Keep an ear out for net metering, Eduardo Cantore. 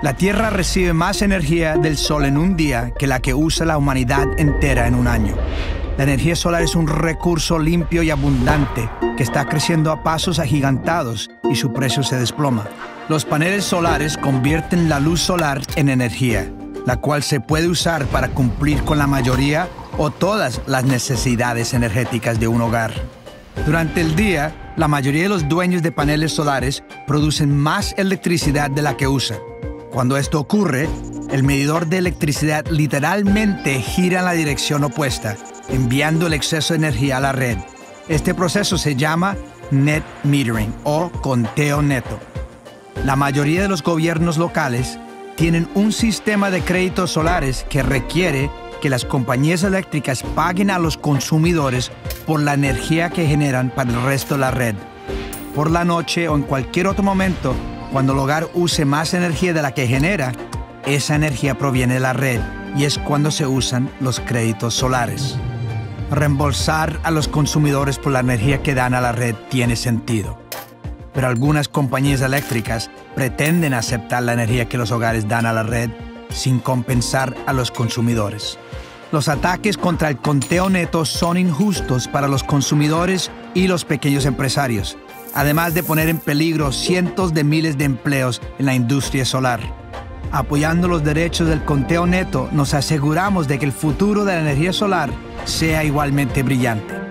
La Tierra recibe más energía del Sol en un día que la que usa la humanidad entera en un año. La energía solar es un recurso limpio y abundante que está creciendo a pasos agigantados y su precio se desploma. Los paneles solares convierten la luz solar en energía, la cual se puede usar para cumplir con la mayoría o todas las necesidades energéticas de un hogar. Durante el día, la mayoría de los dueños de paneles solares producen más electricidad de la que usan. Cuando esto ocurre, el medidor de electricidad literalmente gira en la dirección opuesta, enviando el exceso de energía a la red. Este proceso se llama net metering o conteo neto. La mayoría de los gobiernos locales tienen un sistema de créditos solares que requiere que las compañías eléctricas paguen a los consumidores por la energía que generan para el resto de la red. Por la noche o en cualquier otro momento, cuando el hogar use más energía de la que genera, esa energía proviene de la red y es cuando se usan los créditos solares. Reembolsar a los consumidores por la energía que dan a la red tiene sentido, pero algunas compañías eléctricas pretenden aceptar la energía que los hogares dan a la red sin compensar a los consumidores. Los ataques contra el conteo neto son injustos para los consumidores y los pequeños empresarios, además de poner en peligro cientos de miles de empleos en la industria solar. Apoyando los derechos del conteo neto, nos aseguramos de que el futuro de la energía solar sea igualmente brillante.